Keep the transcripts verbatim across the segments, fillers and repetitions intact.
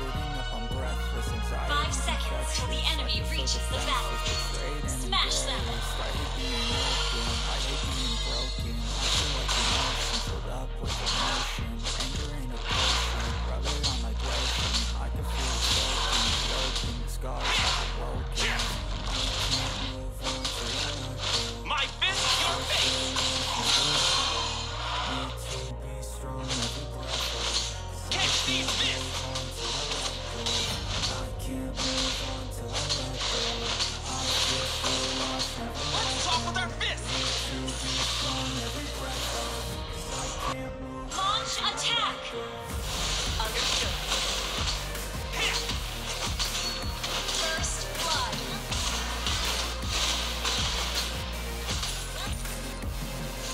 saving up on breath for anxiety. Five seconds till the enemy reaches the battlefield. Smash them! I hate being broken. I feel like emotion filled up with emotion. Anger ain't a potion. Rub it on my lotion. I can feel broken, broken. Scars are broken. I can't move on to nothing. My fist, your face! These fists. I can't move on till I let go. I just feel lost. Let's talk with our fists. Launch attack. Understood. Hit. First blood.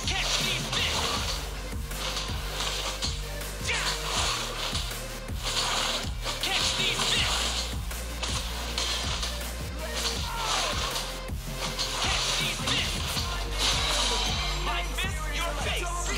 Catch these fists. My fist, your face!